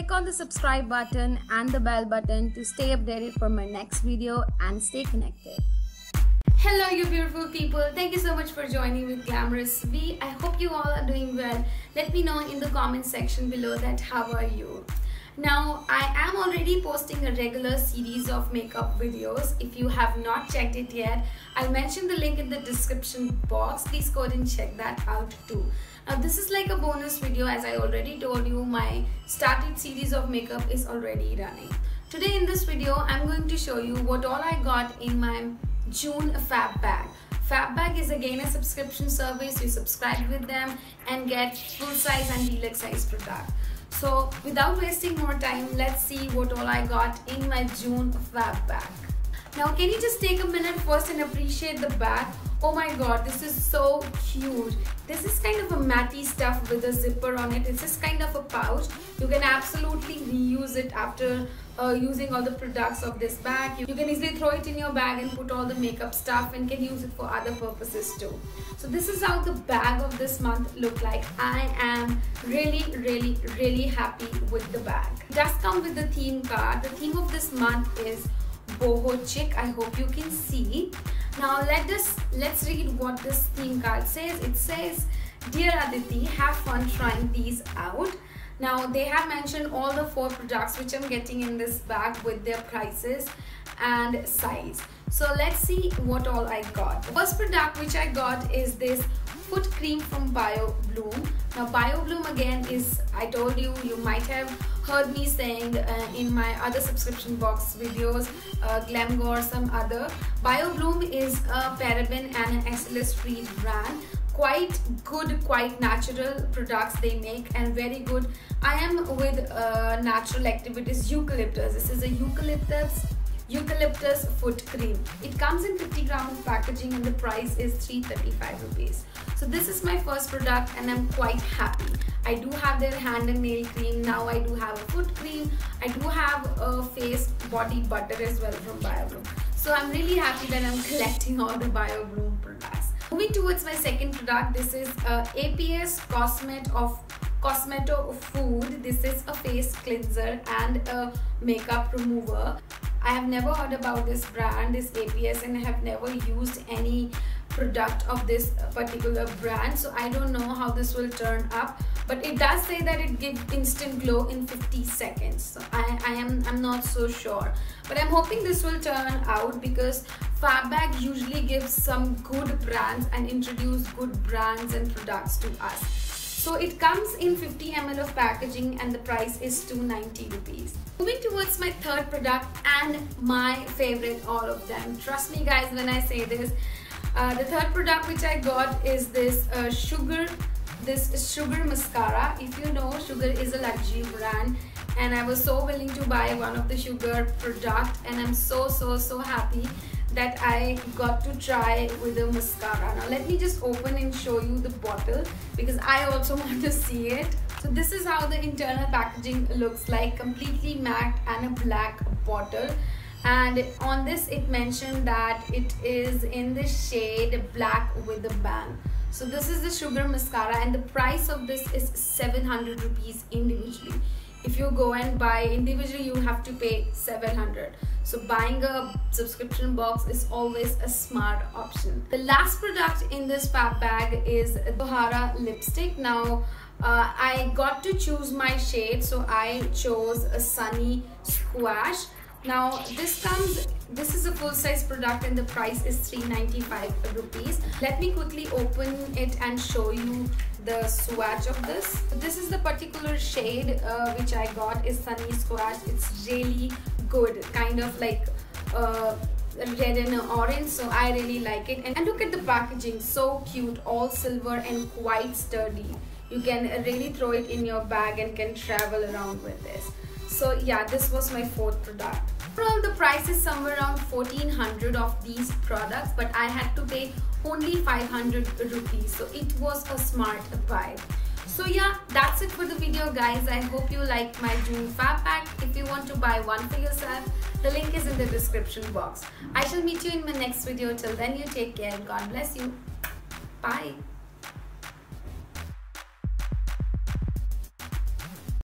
Click on the subscribe button and the bell button to stay updated for my next video and stay connected. Hello you beautiful people, thank you so much for joining with Glamorous V. I hope you all are doing well. Let me know in the comment section below that how are you. Now I am already posting a regular series of makeup videos. If you have not checked it yet, I'll mention the link in the description box. Please go ahead and check that out too. Now this is like a bonus video. As I already told you, my started series of makeup is already running. Today in this video I'm going to show you what all I got in my June Fab Bag. Fab Bag is again a subscription service. You subscribe with them and get full size and deluxe size product. So without wasting more time, let's see what all I got in my June Fab Bag. Now can you just take a minute first and appreciate the bag? Oh my god, this is so cute. This is kind of a matte stuff with a zipper on it. It's just kind of a pouch. You can absolutely reuse it after using all the products of this bag. You can easily throw it in your bag and put all the makeup stuff and can use it for other purposes too. So this is how the bag of this month looked like. I am really happy with the bag. It does come with the theme card. The theme of this month is boho chick. I hope you can see. Now let's read what this theme card says. It says, "Dear Aditi, have fun trying these out." Now they have mentioned all the 4 products which I'm getting in this bag with their prices and size. So let's see what all I got. The first product which I got is this foot cream from BioBloom. Now BioBloom again is, I told you, you might have heard me saying in my other subscription box videos, Glamgor, some other. BioBloom is a paraben and an SLS free brand. Quite good, quite natural products they make and very good. I am with natural activities, eucalyptus. This is a eucalyptus foot cream. It comes in 50-gram of packaging and the price is 335 rupees. So this is my first product and I'm quite happy. I do have their hand and nail cream. Now I do have a foot cream. I do have a face body butter as well from BioBloom. So I'm really happy that I'm collecting all the BioBloom products. Moving towards my second product, this is APS Cosmet of Cosmeto Food. This is a face cleanser and a makeup remover. I have never heard about this brand, this APS, and I have never used any product of this particular brand, so I don't know how this will turn up, but it does say that it gives instant glow in 50 seconds. So I'm not so sure, but I'm hoping this will turn out because Fab Bag usually gives some good brands and introduce good brands and products to us. So it comes in 50 ml of packaging and the price is 290 rupees. Moving towards my third product and my favorite all of them. Trust me guys when I say this. The third product which I got is this Sugar mascara. If you know, Sugar is a luxury brand and I was so willing to buy one of the Sugar product and I'm so happy that I got to try with the mascara. Now let me just open and show you the bottle because I also want to see it. So this is how the internal packaging looks like, completely matte and a black bottle. And on this it mentioned that it is in the shade black with a bang. So this is the Sugar mascara and the price of this is 700 rupees individually. If you go and buy individually, you have to pay 700. So buying a subscription box is always a smart option. The last product in this Fab Bag is Bohara lipstick. Now I got to choose my shade, so I chose a Sunny Squash. Now this is a full size product and the price is 395 rupees. Let me quickly open it and show you the swatch of this. This is the particular shade which I got is Sunny Squash. It's really good, kind of like red and orange, so I really like it. And look at the packaging, so cute, all silver and quite sturdy. You can really throw it in your bag and can travel around with this. So yeah, this was my fourth product. Overall, the price is somewhere around 1400 of these products, but I had to pay only 500 rupees. So it was a smart buy. So yeah, that's it for the video guys. I hope you liked my June Fab Bag. If you want to buy one for yourself, the link is in the description box. I shall meet you in my next video. Till then, you take care and God bless you. Bye.